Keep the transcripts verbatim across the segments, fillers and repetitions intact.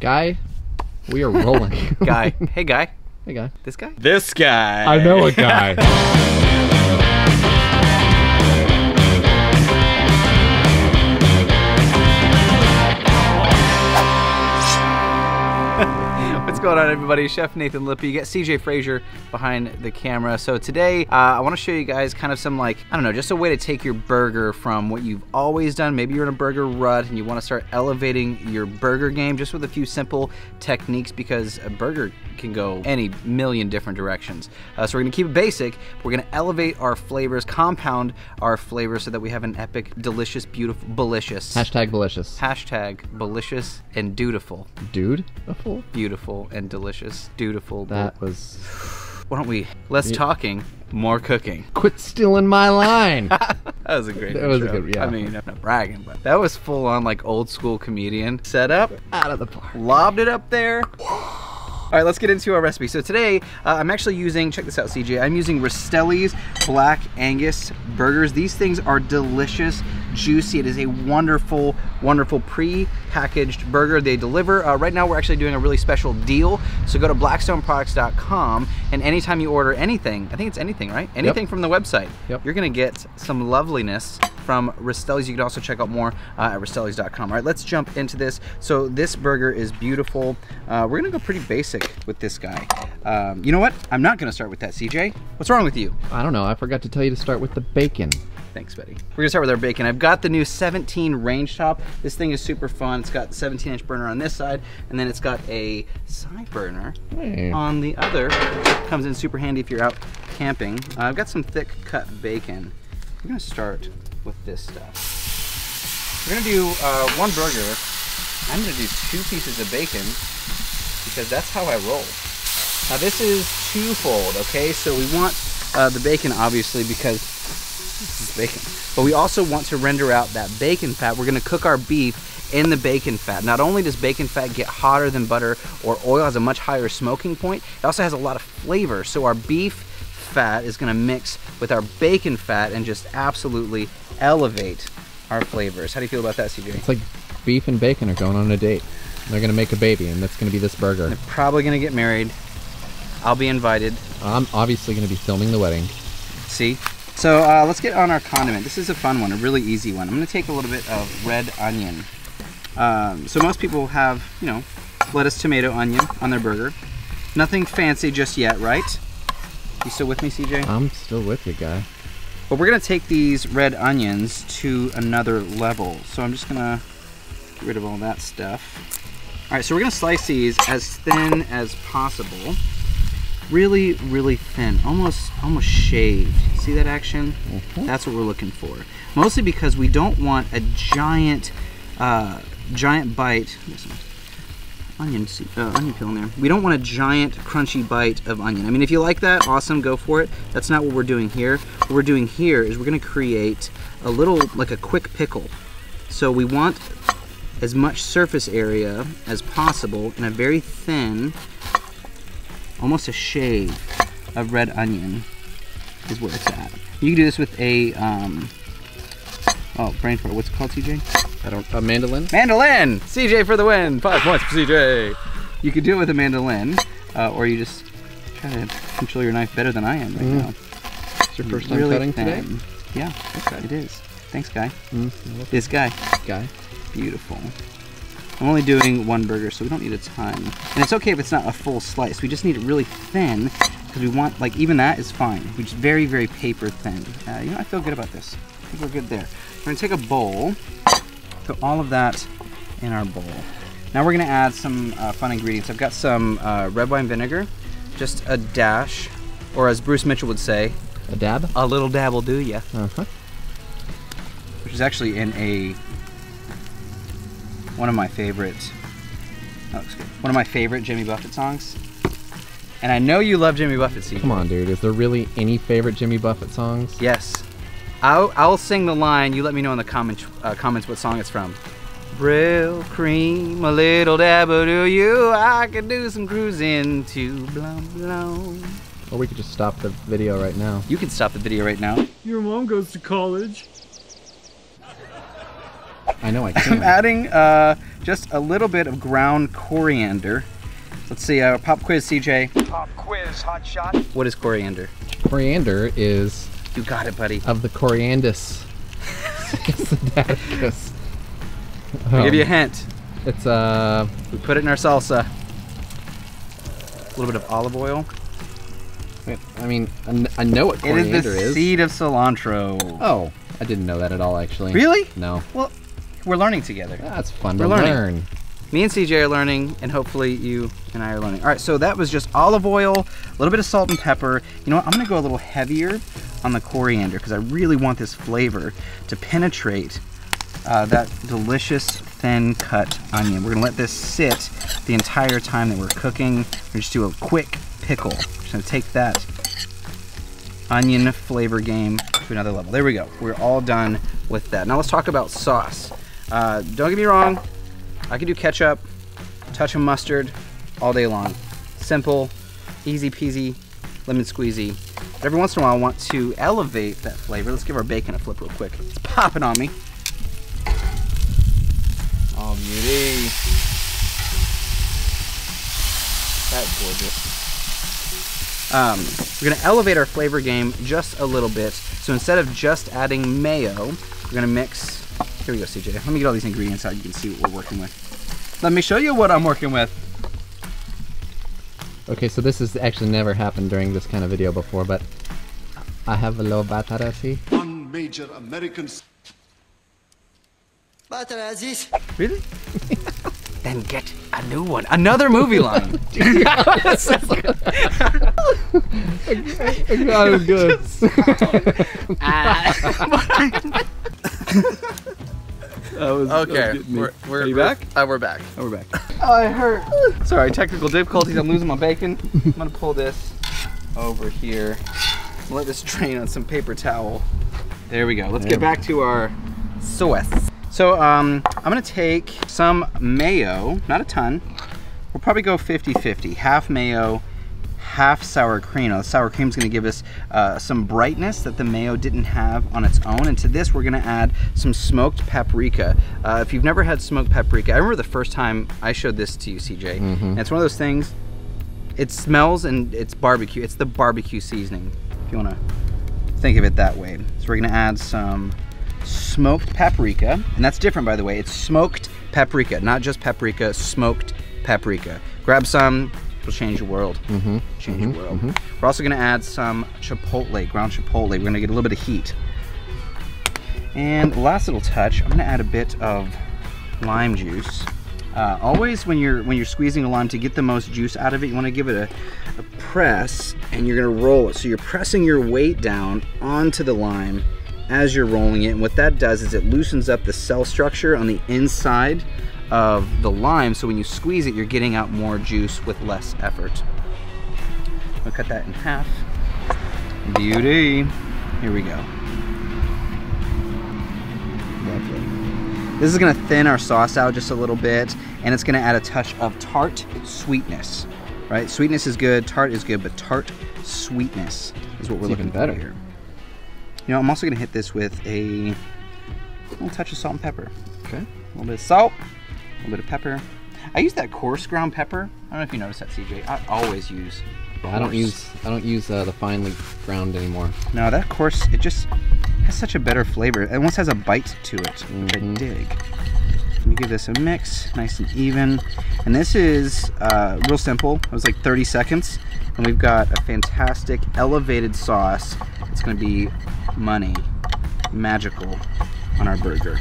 Guy, we are rolling. Guy. Hey, Guy. Hey, Guy. This guy? This guy. I know a guy. What's going on, everybody? Chef Nathan Lippy. You got C J Fraser behind the camera. So today, uh, I want to show you guys kind of some, like, I don't know, just a way to take your burger from what you've always done. Maybe you're in a burger rut and you want to start elevating your burger game just with a few simple techniques, because a burger can go any million different directions. Uh, so we're going to keep it basic. We're going to elevate our flavors, compound our flavors, so that we have an epic, delicious, beautiful, belicious. Hashtag belicious. Hashtag belicious and dutiful. Dude? Beautiful. And delicious, dutiful. That was. Why don't we? Less talking, more cooking. Quit stealing my line. That was a great. That intro. was a good. Yeah. I mean, I'm not bragging, but that was full on like old school comedian setup. Out of the park. Lobbed it up there. All right, let's get into our recipe. So today, uh, I'm actually using, check this out, C J, I'm using Rastelli's Black Angus burgers. These things are delicious, juicy. It is a wonderful, wonderful pre-packaged burger they deliver. Uh, right now, we're actually doing a really special deal. So go to blackstone products dot com, and anytime you order anything, I think it's anything, right? Anything yep. from the website, yep. you're gonna get some loveliness from Rastelli's. You can also check out more uh, at Rastelli's dot com. All right, let's jump into this. So this burger is beautiful. Uh, we're gonna go pretty basic with this guy. Um, you know what? I'm not gonna start with that, C J. What's wrong with you? I don't know. I forgot to tell you to start with the bacon. Thanks, buddy. We're gonna start with our bacon. I've got the new seventeen range top. This thing is super fun. It's got the seventeen inch burner on this side, and then it's got a side burner hey. on the other. Comes in super handy if you're out camping. Uh, I've got some thick cut bacon. We're gonna start with this stuff. We're gonna do uh, one burger. I'm gonna do two pieces of bacon, because that's how I roll. Now this is twofold, okay? So we want uh, the bacon, obviously, because this is bacon. But we also want to render out that bacon fat. We're gonna cook our beef in the bacon fat. Not only does bacon fat get hotter than butter or oil, has a much higher smoking point, it also has a lot of flavor. So our beef fat is gonna mix with our bacon fat and just absolutely elevate our flavors. How do you feel about that, C J? It's like beef and bacon are going on a date. They're gonna make a baby, and that's gonna be this burger. And they're probably gonna get married. I'll be invited. I'm obviously gonna be filming the wedding. See? So uh, let's get on our condiment. This is a fun one, a really easy one. I'm gonna take a little bit of red onion. Um, so most people have, you know, lettuce, tomato, onion on their burger. Nothing fancy just yet, right? You still with me, C J? I'm still with you, guy. But we're gonna take these red onions to another level. So I'm just gonna get rid of all that stuff. All right, so we're gonna slice these as thin as possible. Really, really thin, almost almost shaved. See that action? Mm-hmm. That's what we're looking for. Mostly because we don't want a giant, uh, giant bite. Onion, uh, onion peel in there. We don't want a giant crunchy bite of onion. I mean, if you like that, awesome, go for it. That's not what we're doing here. What we're doing here is we're gonna create a little, like a quick pickle. So we want as much surface area as possible and a very thin, almost a shade of red onion is where it's at. You can do this with a, um, oh, brain fart, what's it called, C J? I don't, a mandolin? Mandolin! C J for the win! Five points for C J! You could do it with a mandolin, uh, or you just try to control your knife better than I am right mm. now. It's your first time really cutting thin. today? Yeah, okay. It is. Thanks, Guy. Mm. This guy. Guy. Beautiful. I'm only doing one burger, so we don't need a ton. And it's okay if it's not a full slice. We just need it really thin, because we want, like, even that is fine. We're just very, very paper thin. Uh, you know, I feel good about this. I think we're good there. We're going to take a bowl. Put all of that in our bowl. Now we're gonna add some uh, fun ingredients. I've got some uh, red wine vinegar, just a dash, or as Bruce Mitchell would say, a dab? A little dab will do ya. Uh-huh. Which is actually in a, one of my favorite, oh, that looks good. One of my favorite Jimmy Buffett songs. And I know you love Jimmy Buffett, C J. Come on, dude, is there really any favorite Jimmy Buffett songs? Yes. I'll, I'll sing the line. You let me know in the comment, uh, comments what song it's from. Brill cream, a little dab of do you. I could do some cruising to blum blum. Or we could just stop the video right now. You can stop the video right now. Your mom goes to college. I know I can. I'm adding uh, just a little bit of ground coriander. Let's see, uh, pop quiz, C J. Pop quiz, hot shot. What is coriander? Coriander is... You got it, buddy. Of the coriandus. It's um, I'll give you a hint. It's uh... We put it in our salsa. A little bit of olive oil. I mean, I know what coriander is. It is the seed of cilantro. Oh, I didn't know that at all, actually. Really? No. Well, we're learning together. That's fun to learn. Me and C J are learning, and hopefully you and I are learning. All right, so that was just olive oil, a little bit of salt and pepper. You know what, I'm gonna go a little heavier on the coriander because I really want this flavor to penetrate uh, that delicious thin cut onion. We're gonna let this sit the entire time that we're cooking. We're just do a quick pickle. Just gonna take that onion flavor game to another level. There we go, we're all done with that. Now let's talk about sauce. Uh, don't get me wrong, I can do ketchup, touch of mustard, all day long. Simple, easy peasy, lemon squeezy. But every once in a while I want to elevate that flavor. Let's give our bacon a flip real quick. It's popping on me. Oh, beauty. That's gorgeous. Um, we're gonna elevate our flavor game just a little bit. So instead of just adding mayo, we're gonna mix. Here we go, C J. Let me get all these ingredients out. You can see what we're working with. Let me show you what I'm working with. Okay, so this has actually never happened during this kind of video before, but I have a little batarazi. One major American. Batarazis. Really? Then get a new one. Another movie line. That's so good. I got it good. Ah. Was, okay, we're, we're, are you back? Uh, we're back. Oh, we're back. Oh, I hurt. Sorry, technical difficulties. I'm losing my bacon. I'm gonna pull this over here. Let this drain on some paper towel. There we go. Let's there get back go. to our sauce. So um, I'm gonna take some mayo, not a ton. We'll probably go fifty fifty, half mayo, half sour cream. Now, the sour cream is going to give us uh, some brightness that the mayo didn't have on its own. And to this, we're going to add some smoked paprika. Uh, if you've never had smoked paprika, I remember the first time I showed this to you, C J. Mm-hmm. And it's one of those things. It smells and it's barbecue. It's the barbecue seasoning, if you want to think of it that way. So we're going to add some smoked paprika, and that's different, by the way. It's smoked paprika, not just paprika. Smoked paprika. Grab some. It'll change your world. Mm-hmm. Change mm-hmm. your world. Mm-hmm. We're also gonna add some chipotle, ground chipotle. We're gonna get a little bit of heat. And last little touch, I'm gonna add a bit of lime juice. Uh, always when you're when you're squeezing a lime to get the most juice out of it, you wanna give it a, a press and you're gonna roll it. So you're pressing your weight down onto the lime as you're rolling it. And what that does is it loosens up the cell structure on the inside of the lime, so when you squeeze it, you're getting out more juice with less effort. I'll cut that in half. Beauty. Here we go. Lovely. This is gonna thin our sauce out just a little bit, and it's gonna add a touch of tart sweetness, right? Sweetness is good, tart is good, but tart sweetness is what we're it's looking better for here. You know, I'm also gonna hit this with a little touch of salt and pepper. Okay. A little bit of salt. A little bit of pepper. I use that coarse ground pepper. I don't know if you noticed that, C J. I always use. Coarse. I don't use. I don't use uh, the finely ground anymore. No, that coarse. It just has such a better flavor. It almost has a bite to it, mm-hmm. which I dig. Let me give this a mix, nice and even. And this is uh, real simple. It was like thirty seconds, and we've got a fantastic elevated sauce. It's going to be money, magical, on our burger.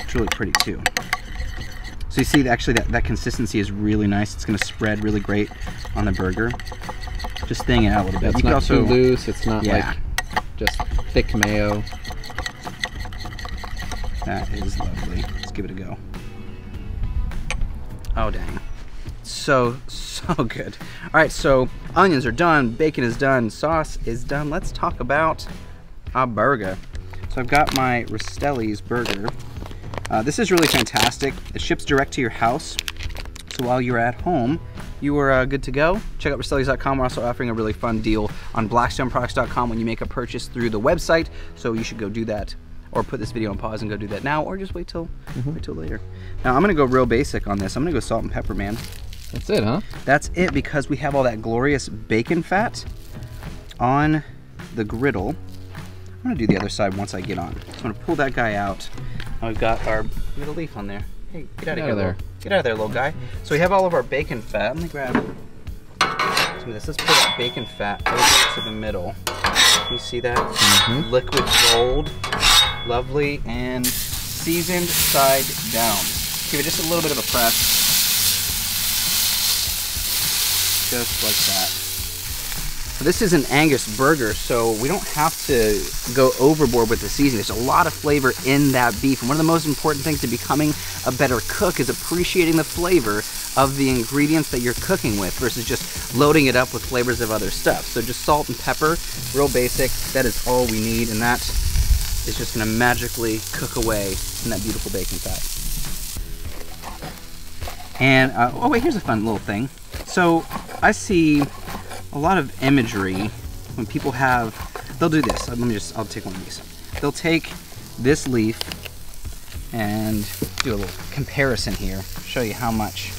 It's really pretty too. So you see, actually, that, that consistency is really nice. It's gonna spread really great on the burger. Just thin it out a little bit. It's not too loose, it's not like just thick mayo. That is lovely. Let's give it a go. Oh, dang. So, so good. All right, so onions are done, bacon is done, sauce is done. Let's talk about a burger. So I've got my Rastelli's burger. Uh, this is really fantastic. It ships direct to your house. So while you're at home, you are uh, good to go. Check out Rastelli's dot com. We're also offering a really fun deal on blackstone products dot com when you make a purchase through the website. So you should go do that or put this video on pause and go do that now, or just wait till mm-hmm. wait till later. Now I'm gonna go real basic on this. I'm gonna go salt and pepper, man. That's it, huh? That's it, because we have all that glorious bacon fat on the griddle. I'm gonna do the other side once I get on. So I'm gonna pull that guy out. Now we've got our little leaf on there. Hey, get, get out of here, there. Get out of there, little guy. So we have all of our bacon fat. Let me grab some of this. Let's pull that bacon fat over to the middle. You see that? Mm-hmm. Liquid gold, lovely, and seasoned side down. Give it just a little bit of a press. Just like that. This is an Angus burger, so we don't have to go overboard with the seasoning. There's a lot of flavor in that beef, and one of the most important things to becoming a better cook is appreciating the flavor of the ingredients that you're cooking with versus just loading it up with flavors of other stuff. So just salt and pepper, real basic. That is all we need, and that is just gonna magically cook away in that beautiful bacon fat. And, uh, oh wait, here's a fun little thing. So I see a lot of imagery when people have, they'll do this. Let me just, I'll take one of these. They'll take this leaf and do a little comparison here, show you how much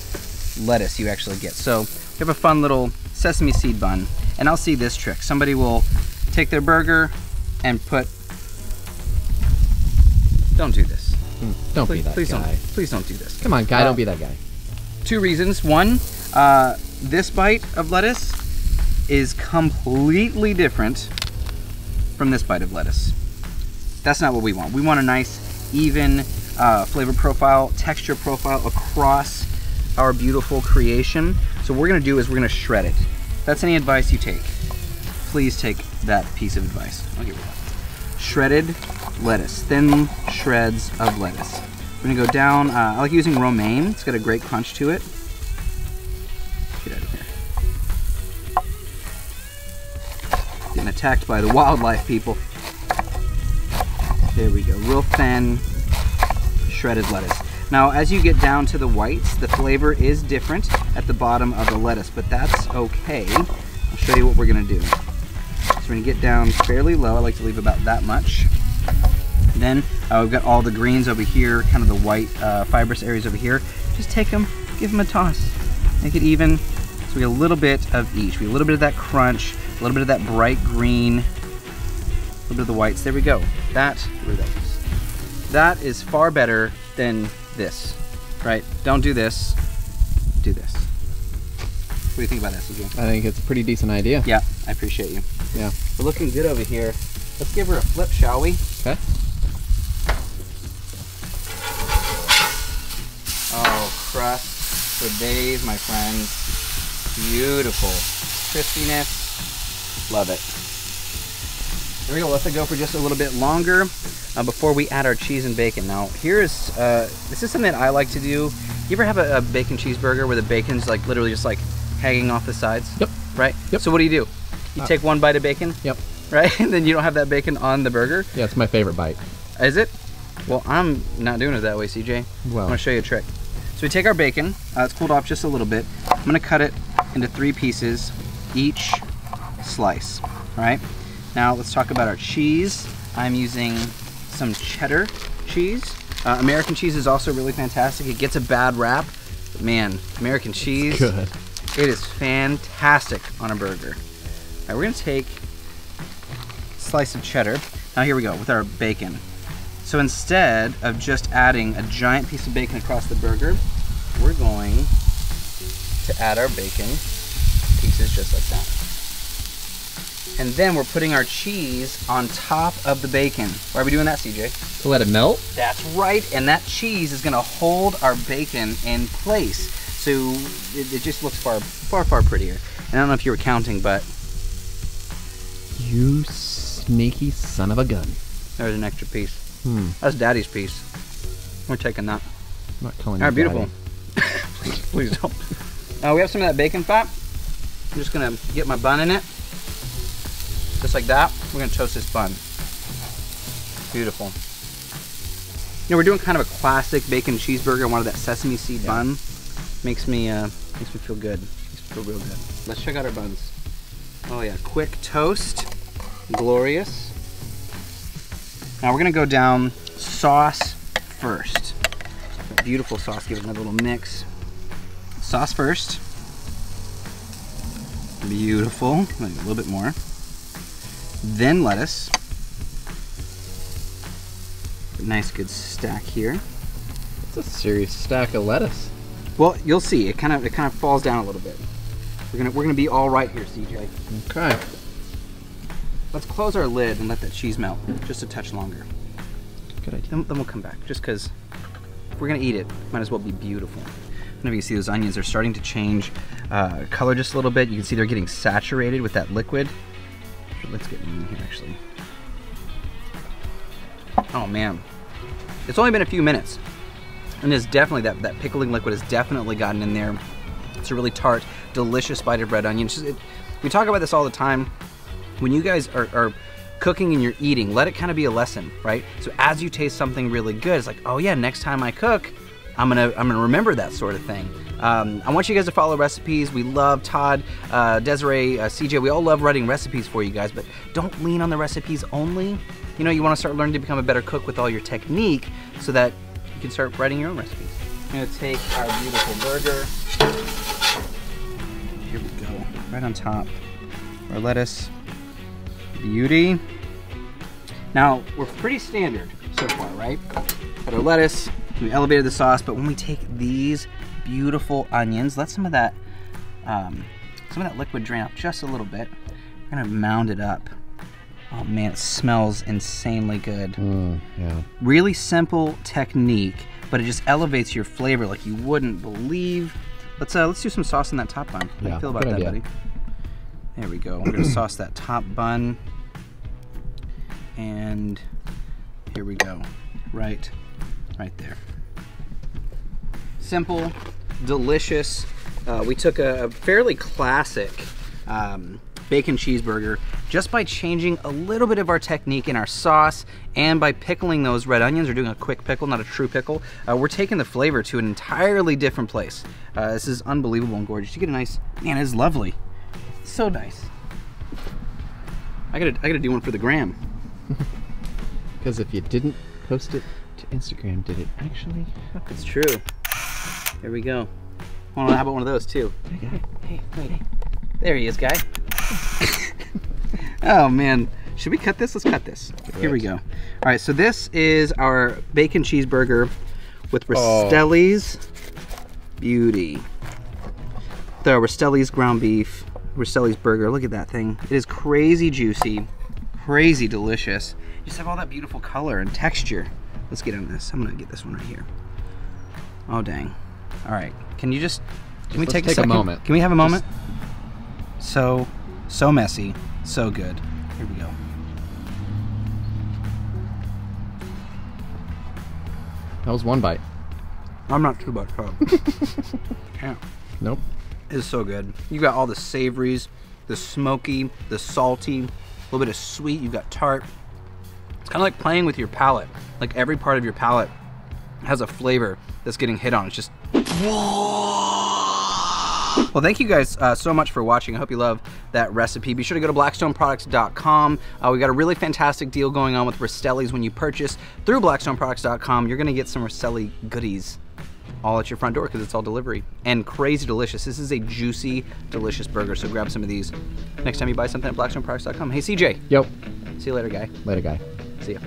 lettuce you actually get. So we have a fun little sesame seed bun, and I'll see this trick. Somebody will take their burger and put, don't do this. Don't please, be that please guy. Don't, please don't do this. Come on, guy, uh, don't be that guy. Two reasons. One, Uh, this bite of lettuce is completely different from this bite of lettuce. That's not what we want. We want a nice, even uh, flavor profile, texture profile across our beautiful creation. So what we're gonna do is we're gonna shred it. If that's any advice you take, please take that piece of advice. I'll give you that. Shredded lettuce, thin shreds of lettuce. We're gonna go down, uh, I like using romaine. It's got a great crunch to it. Get out of here. Getting attacked by the wildlife, people. There we go, real thin shredded lettuce. Now, as you get down to the whites, the flavor is different at the bottom of the lettuce, but that's okay. I'll show you what we're gonna do. So we're gonna get down fairly low. I like to leave about that much. Then uh, we've got all the greens over here, kind of the white uh, fibrous areas over here. Just take them, give them a toss. Make it even, so we get a little bit of each. We get a little bit of that crunch, a little bit of that bright green, a little bit of the whites. There we go. That, where that is. That is far better than this, right? Don't do this, do this. What do you think about that, C J? I think it's a pretty decent idea. Yeah, I appreciate you. Yeah. We're looking good over here. Let's give her a flip, shall we? Okay. Oh, crust. For days, my friends. Beautiful crispiness. Love it. There we go. Let's go for just a little bit longer uh, before we add our cheese and bacon. Now, here is uh, this is something that I like to do. You ever have a, a bacon cheeseburger where the bacon's like literally just like hanging off the sides? Yep. Right. Yep. So what do you do? You uh, take one bite of bacon. Yep. Right, and then you don't have that bacon on the burger. Yeah, it's my favorite bite. Is it? Well, I'm not doing it that way, C J. Well, I'm gonna show you a trick. So we take our bacon, uh, it's cooled off just a little bit. I'm gonna cut it into three pieces, each slice, all right? Now let's talk about our cheese. I'm using some cheddar cheese. Uh, American cheese is also really fantastic. It gets a bad rap, but man, American cheese, good. It is fantastic on a burger. All right, we're gonna take a slice of cheddar. Now here we go with our bacon. So instead of just adding a giant piece of bacon across the burger, we're going to add our bacon pieces just like that. And then we're putting our cheese on top of the bacon. Why are we doing that, C J? To let it melt? That's right, and that cheese is gonna hold our bacon in place. So it, it just looks far, far, far prettier. And I don't know if you were counting, but... You sneaky son of a gun. There's an extra piece. Hmm. That's Daddy's piece. We're taking that. I'm not calling you Daddy. All right, beautiful. Please, please don't. Uh, we have some of that bacon fat. I'm just gonna get my bun in it. Just like that. We're gonna toast this bun. Beautiful. You know, we're doing kind of a classic bacon cheeseburger. I wanted that sesame seed yeah. bun. Makes me, uh, makes me feel good. Makes me feel real good. Let's check out our buns. Oh yeah, quick toast. Glorious. Now we're gonna go down sauce first. That beautiful sauce, give it another little mix. Sauce first. Beautiful, a little bit more. Then lettuce. A nice good stack here. It's a serious stack of lettuce. Well, you'll see, it kind of it kind of falls down a little bit. We're gonna we're gonna be all right here, C J. Okay. Let's close our lid and let that cheese melt just a touch longer. Good idea. Then, then we'll come back, just because we're gonna eat it. Might as well be beautiful. I don't know if you can see those onions, they're starting to change uh, color just a little bit. You can see they're getting saturated with that liquid. Let's get in here, actually. Oh man, it's only been a few minutes. And there's definitely, that, that pickling liquid has definitely gotten in there. It's a really tart, delicious bite of red onion. Just, it, we talk about this all the time. When you guys are, are cooking and you're eating, let it kind of be a lesson, right? So as you taste something really good, it's like, oh yeah, next time I cook, I'm gonna, I'm gonna remember that sort of thing. Um, I want you guys to follow recipes. We love Todd, uh, Desiree, uh, C J, we all love writing recipes for you guys, but don't lean on the recipes only. You know, you wanna start learning to become a better cook with all your technique so that you can start writing your own recipes. I'm gonna take our beautiful burger. Here we go, right on top. Our lettuce, beauty. Now, we're pretty standard so far, right? Got our lettuce, we elevated the sauce, but when we take these beautiful onions, let some of that um, some of that liquid drain up just a little bit. We're gonna mound it up. Oh man, it smells insanely good. Mm, yeah. Really simple technique, but it just elevates your flavor like you wouldn't believe. Let's uh, let's do some sauce on that top bun. How do you feel about that, idea. buddy? There we go. We're gonna sauce that top bun, and here we go. Right, right there. Simple, delicious. Uh, we took a, a fairly classic um, bacon cheeseburger just by changing a little bit of our technique in our sauce and by pickling those red onions, or doing a quick pickle, not a true pickle. Uh, we're taking the flavor to an entirely different place. Uh, this is unbelievable and gorgeous. You get a nice, man, it's lovely. It's so nice. I gotta, I gotta do one for the gram. Because if you didn't post it to Instagram, did it actually happen? It's true. There we go. Hold on, how about one of those too? Hey, hey, wait. There he is, guy. Oh man, should we cut this? Let's cut this. Here we go. All right, so this is our bacon cheeseburger with Rastelli's oh. beauty. The Rastelli's ground beef, Rastelli's burger. Look at that thing. It is crazy juicy, crazy delicious. You just have all that beautiful color and texture. Let's get on this. I'm gonna get this one right here. Oh dang. All right, can you just, can just we take, take a, a moment? Can we have a moment? Just... So, so messy, so good. Here we go. That was one bite. I'm not too much trouble. Yeah. Nope. It's so good. You got all the savories, the smoky, the salty, a little bit of sweet, you've got tart. It's kind of like playing with your palate. Like every part of your palate has a flavor that's getting hit on. It's just, well, thank you guys uh, so much for watching. I hope you love that recipe. Be sure to go to blackstone products dot com. Uh, we got a really fantastic deal going on with Rastelli's. When you purchase through blackstone products dot com, you're gonna get some Rastelli goodies all at your front door, because it's all delivery. And crazy delicious. This is a juicy, delicious burger, so grab some of these next time you buy something at blackstone products dot com. Hey, C J. Yep. See you later, guy. Later, guy. See ya.